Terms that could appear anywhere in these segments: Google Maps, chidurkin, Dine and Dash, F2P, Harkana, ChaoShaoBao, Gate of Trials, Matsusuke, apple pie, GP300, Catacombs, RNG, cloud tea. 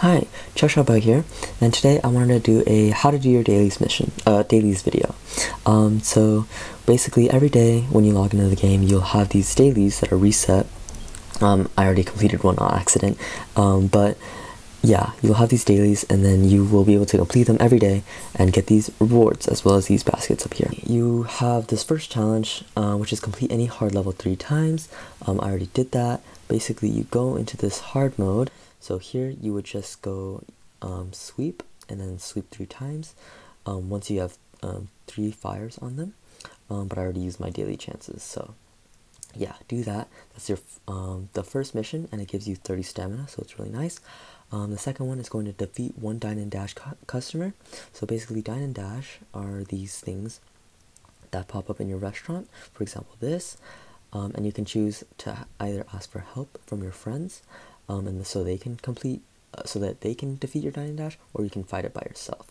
Hi, ChaoShaoBao here, and today I wanted to do a how to do your dailies video. So basically every day when you log into the game, you'll have these dailies that are reset. I already completed one on accident, but yeah, you'll have these dailies and then you will be able to complete them every day and get these rewards as well as these baskets up here. You have this first challenge, which is complete any hard level 3 times. I already did that. Basically, you go into this hard mode. So here you would just go sweep and then sweep 3 times once you have 3 fires on them. But I already used my daily chances, so yeah, do that. That's your the first mission, and it gives you 30 stamina, so it's really nice. The second one is going to defeat one Dine and Dash customer. So basically, Dine and Dash are these things that pop up in your restaurant. For example, this, and you can choose to either ask for help from your friends, and so they can defeat your Dine and Dash, or you can fight it by yourself.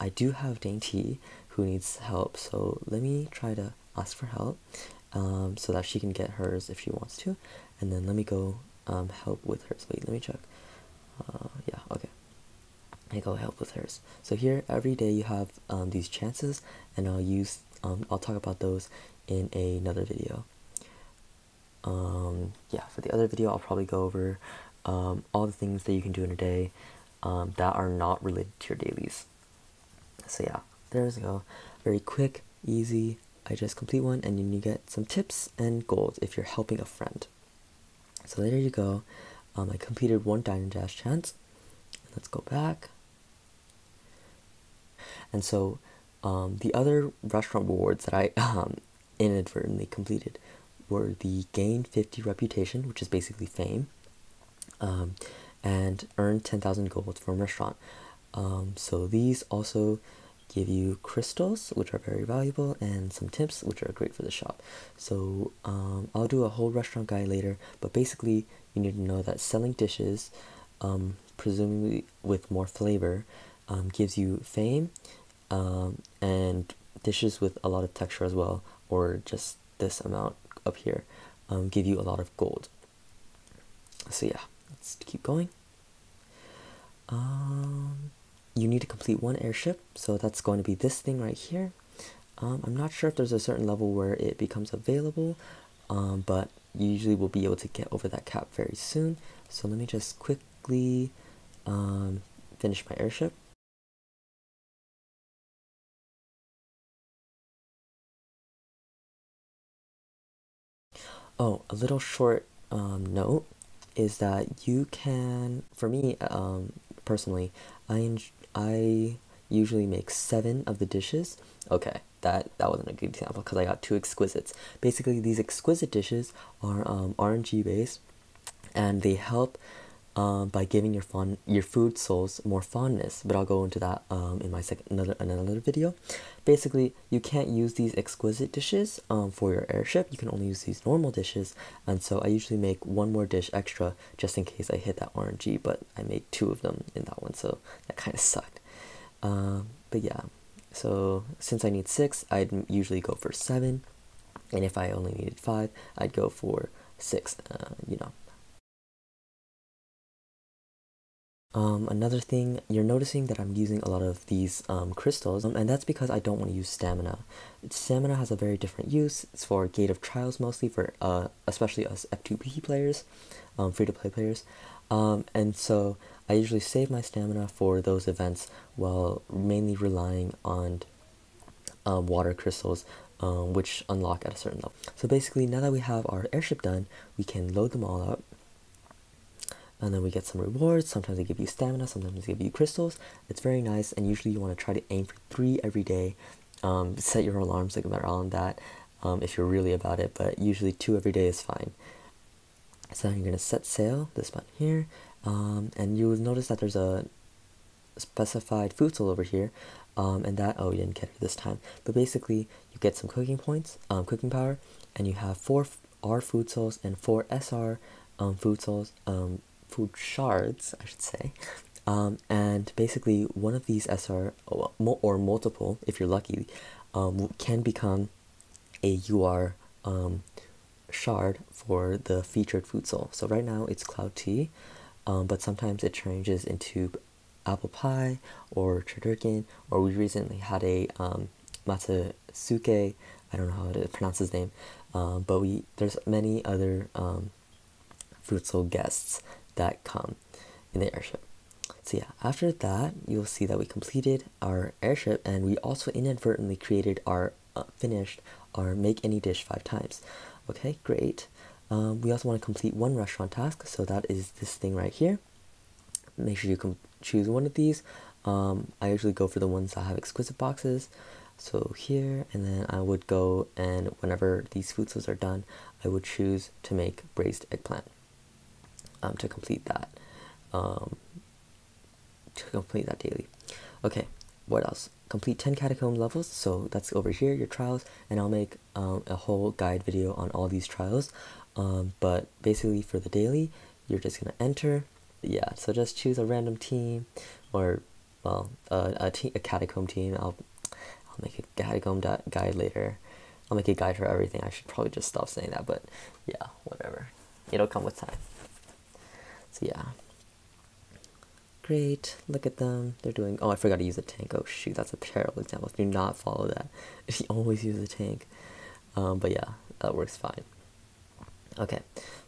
I do have Dainty who needs help, so let me try to ask for help. So that she can get hers if she wants to, and then let me go help with hers. Wait, let me check. Yeah, okay, I go help with hers. So here every day you have these chances, and I'll talk about those in another video. Yeah, for the other video I'll probably go over all the things that you can do in a day that are not related to your dailies. So yeah, there's a go, very quick, easy. I just complete one, and then you get some tips and gold if you're helping a friend. So there you go. I completed one Dine and Dash chance. Let's go back. And so the other restaurant rewards that I inadvertently completed were the gain 50 reputation, which is basically fame, and earn 10,000 gold from restaurant. So these also give you crystals, which are very valuable, and some tips, which are great for the shop. So I'll do a whole restaurant guide later, but basically you need to know that selling dishes, presumably with more flavor, gives you fame, and dishes with a lot of texture as well, or just this amount up here, give you a lot of gold. So yeah, let's keep going. You need to complete one airship, so that's going to be this thing right here. I'm not sure if there's a certain level where it becomes available, but you usually will be able to get over that cap very soon. So let me just quickly finish my airship. Oh, a little short note is that you can, for me personally, I usually make 7 of the dishes. Okay, that wasn't a good example because I got 2 exquisites. Basically, these exquisite dishes are RNG based, and they help by giving your food souls more fondness. But I'll go into that in my another video. Basically, you can't use these exquisite dishes for your airship. You can only use these normal dishes, and so I usually make 1 more dish extra just in case I hit that RNG. But I made 2 of them in that one, so that kind of sucked. But yeah, so since I need 6, I'd usually go for 7, and if I only needed 5, I'd go for 6. You know. Another thing, you're noticing that I'm using a lot of these crystals, and that's because I don't want to use stamina. Stamina has a very different use. It's for Gate of Trials mostly, for especially us F2P players, free-to-play players, and so I usually save my stamina for those events while mainly relying on water crystals, which unlock at a certain level. So basically, now that we have our airship done, we can load them all up. And then we get some rewards. Sometimes they give you stamina, sometimes they give you crystals. It's very nice, and usually you want to try to aim for 3 every day. Set your alarms around that if you're really about it, but usually 2 every day is fine. So you're going to set sail, this button here, and you will notice that there's a specified food soul over here, and that, oh, you didn't get it this time. But basically, you get some cooking points, cooking power, and you have 4 R food souls and 4 SR food souls, food shards, I should say, and basically one of these SR or multiple, if you're lucky, can become a UR shard for the featured food soul. So right now it's Cloud Tea, but sometimes it changes into apple pie or chidurkin, or we recently had a Matsusuke, I don't know how to pronounce his name, but there's many other fruitful guests that come in the airship. So yeah, after that, you'll see that we completed our airship, and we also inadvertently created our finished our make any dish 5 times. Okay, great. We also want to complete 1 restaurant task, so that is this thing right here. Make sure you can choose one of these. I usually go for the ones that have exquisite boxes, so here, and then I would go, and whenever these futsus are done, I would choose to make braised eggplant to complete that daily. Okay, what else? Complete 10 catacomb levels, so that's over here, your trials, and I'll make a whole guide video on all these trials, but basically for the daily, you're just gonna enter. Yeah, so just choose a random team, or well, a catacomb team. I'll make a catacomb guide later. I'll make a guide for everything. I should probably just stop saying that, but yeah, whatever, it'll come with time. So yeah, great, look at them, they're doing, oh, I forgot to use a tank, oh shoot, that's a terrible example, do not follow that, you always use a tank, but yeah, that works fine. Okay,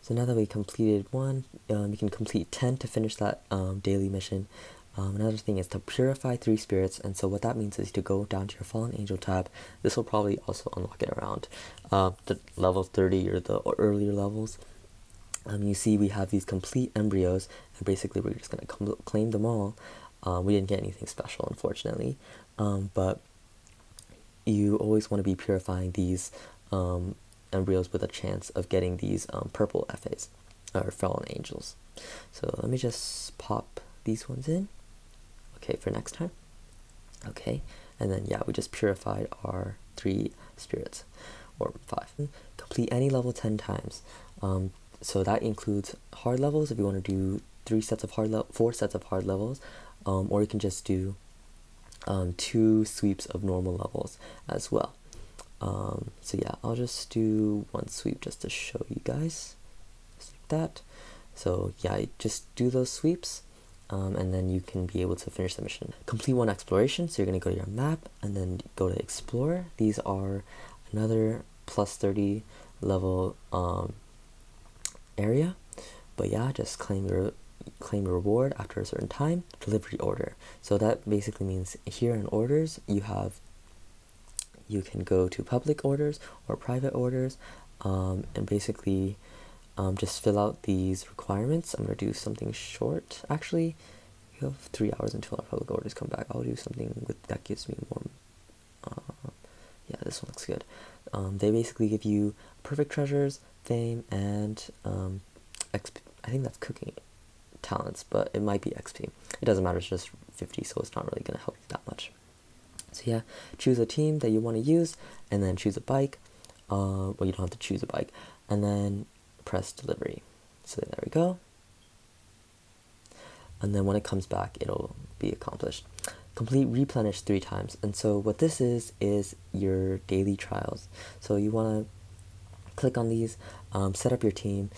so now that we completed 1, you can complete 10 to finish that daily mission. Another thing is to purify 3 spirits, and so what that means is to go down to your Fallen Angel tab. This will probably also unlock it around the level 30 or the earlier levels. You see we have these complete embryos, and basically we're just going to claim them all. We didn't get anything special, unfortunately, but you always want to be purifying these embryos with a chance of getting these purple FAs, or Fallen Angels. So let me just pop these ones in, okay, for next time. Okay, and then yeah, we just purified our 3 spirits, or 5. Complete any level 10 times. So that includes hard levels if you want to do 3 sets of hard 4 sets of hard levels, or you can just do 2 sweeps of normal levels as well. So yeah, I'll just do 1 sweep just to show you guys, just like that. So yeah, just do those sweeps, and then you can be able to finish the mission. Complete 1 exploration, so you're going to go to your map and then go to explore. These are another plus 30 level area, but yeah, just claim your reward after a certain time. Delivery order, so that basically means here in orders you can go to public orders or private orders, and basically just fill out these requirements. I'm gonna do something short, actually. We have 3 hours until our public orders come back. I'll do something with that gives me more. Yeah, this one looks good. They basically give you perfect treasures, fame, and I think that's cooking talents, but it might be XP. It doesn't matter, it's just 50, so it's not really gonna help you that much. So yeah, choose a team that you want to use, and then choose a bike. Well, you don't have to choose a bike, and then press delivery. So there we go. And then when it comes back, it'll be accomplished. Complete replenish 3 times. And so what this is your daily trials. So you want to click on these, set up your team,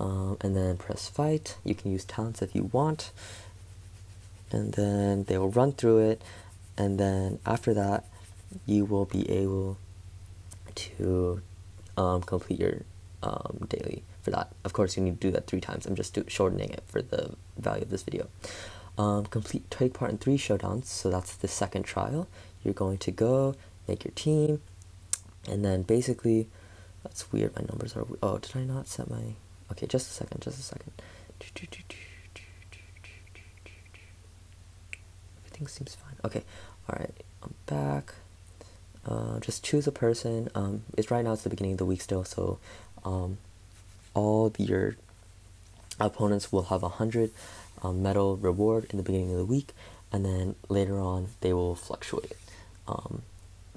and then press fight. You can use talents if you want, and then they will run through it. And then after that, you will be able to complete your daily for that. Of course, you need to do that 3 times. I'm just shortening it for the value of this video. Take part in 3 showdowns. So that's the 2nd trial. You're going to go make your team. And then basically, that's weird. My numbers are, oh, did I not set my, okay, just a second, just a second. Everything seems fine. Okay, all right, I'm back. Just choose a person. It's right now, it's the beginning of the week still, so all your opponents will have 100 medal reward in the beginning of the week, and then later on they will fluctuate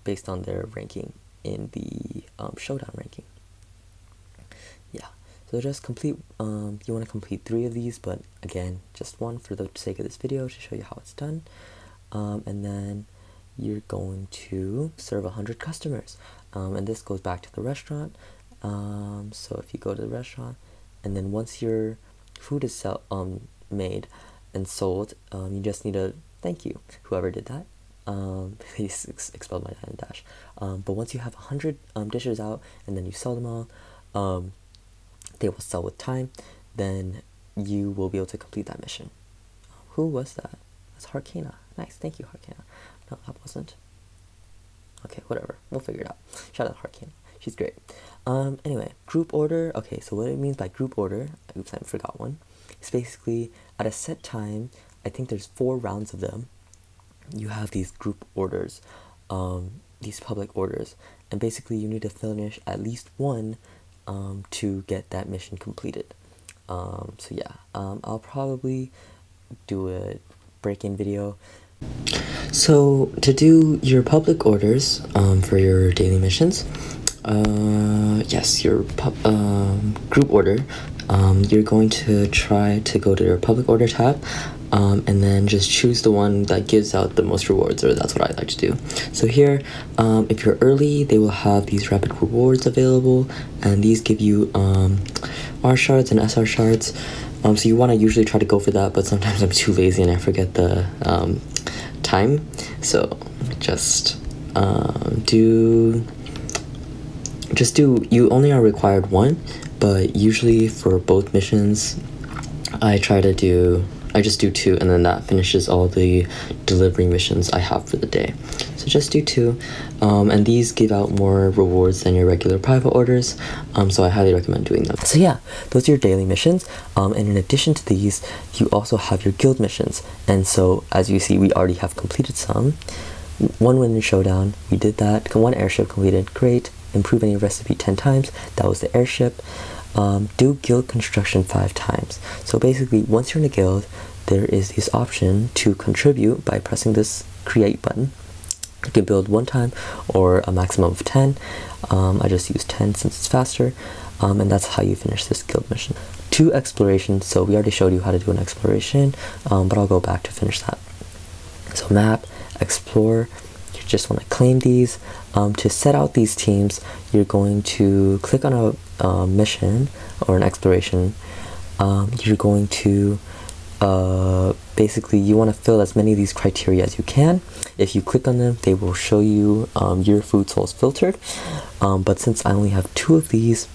based on their ranking in the showdown ranking. Yeah, so just complete, you want to complete 3 of these, but again, just 1 for the sake of this video to show you how it's done. And then you're going to serve 100 customers, and this goes back to the restaurant. So if you go to the restaurant, and then once your food is made and sold. You just need to thank you, whoever did that. Please expel my Dine and Dash. But once you have 100 dishes out and then you sell them all, they will sell with time, then you will be able to complete that mission. Who was that? That's Harkana. Nice, thank you, Harkana. No, that wasn't. Okay, whatever, we'll figure it out. Shout out Harkana, she's great. Anyway, group order. Okay, so what it means by group order, oops, I forgot one. It's basically at a set time, I think there's 4 rounds of them, you have these group orders, these public orders, and basically you need to finish at least one to get that mission completed. So yeah, I'll probably do a break-in video. So to do your public orders for your daily missions, yes, your group order, you're going to try to go to your public order tab, and then just choose the one that gives out the most rewards, or that's what I like to do. So here, if you're early, they will have these rapid rewards available, and these give you R shards and SR shards. So you want to usually try to go for that, but sometimes I'm too lazy and I forget the time. So just you only are required one, but usually for both missions, I just do 2, and then that finishes all the delivery missions I have for the day. So just do 2, and these give out more rewards than your regular private orders, so I highly recommend doing them. So yeah, those are your daily missions, and in addition to these, you also have your guild missions, and so as you see, we already have completed some. 1 win in showdown, we did that. 1 airship completed, great. Improve any recipe 10 times, that was the airship. Do guild construction 5 times. So basically, once you're in a guild, there is this option to contribute by pressing this create button. You can build 1 time or a maximum of 10. I just use 10 since it's faster, and that's how you finish this guild mission. 2 explorations, so we already showed you how to do an exploration, but I'll go back to finish that. So map, explore, you just want to claim these. To set out these teams, you're going to click on a mission or an exploration. You're going to basically, you want to fill as many of these criteria as you can. If you click on them, they will show you your food source filtered. But since I only have 2 of these,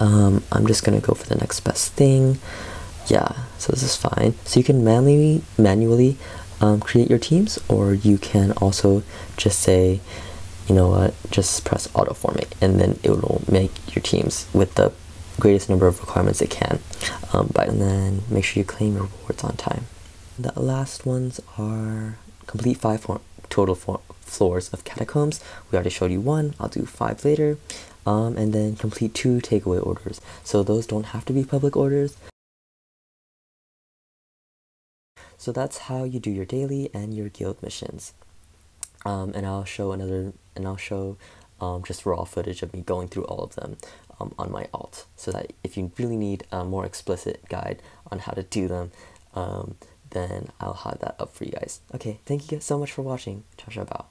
I'm just going to go for the next best thing. Yeah, so this is fine. So you can manually create your teams, or you can also just say, you know what, just press auto formate, and then it will make your teams with the greatest number of requirements it can. And then make sure you claim your rewards on time. The last ones are complete 5 total floors of catacombs. We already showed you 1, I'll do 5 later. And then complete 2 takeaway orders. So those don't have to be public orders. So that's how you do your daily and your guild missions. And I'll show just raw footage of me going through all of them on my alt, so that if you really need a more explicit guide on how to do them, then I'll have that up for you guys. Okay, thank you guys so much for watching. ChaoShaoBao.